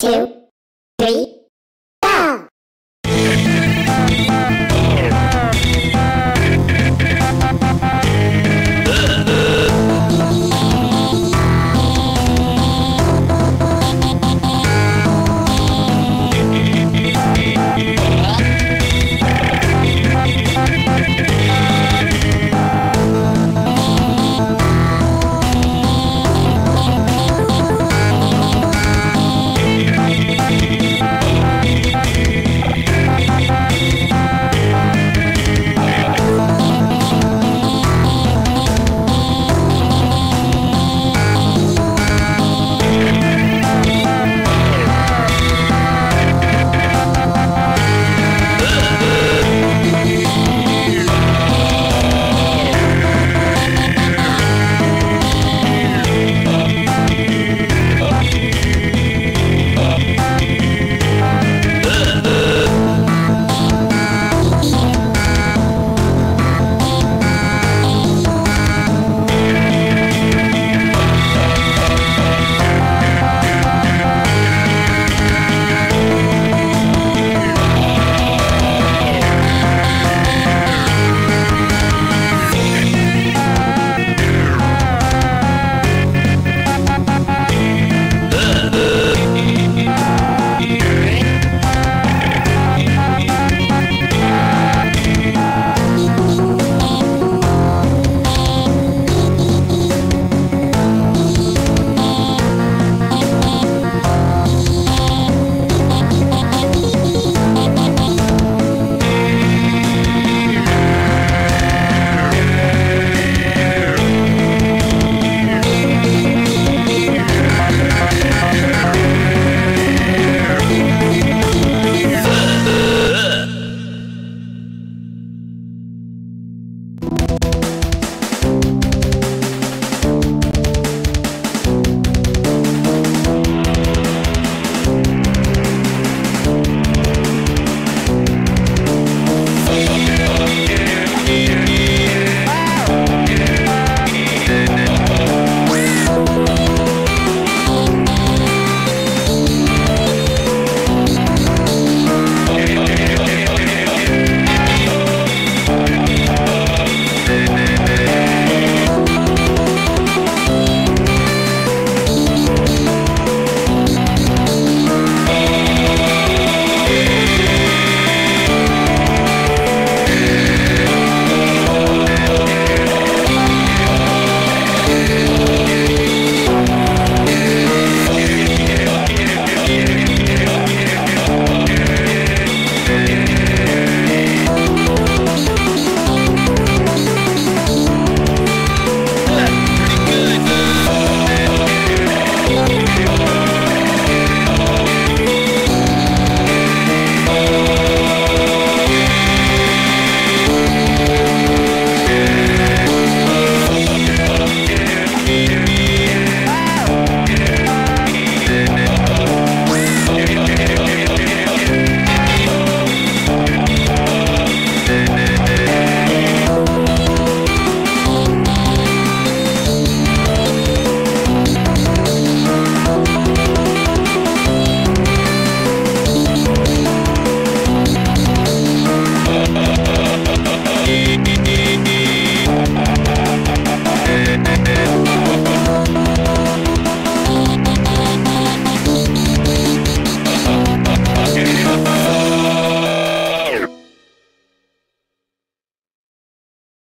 2, 3.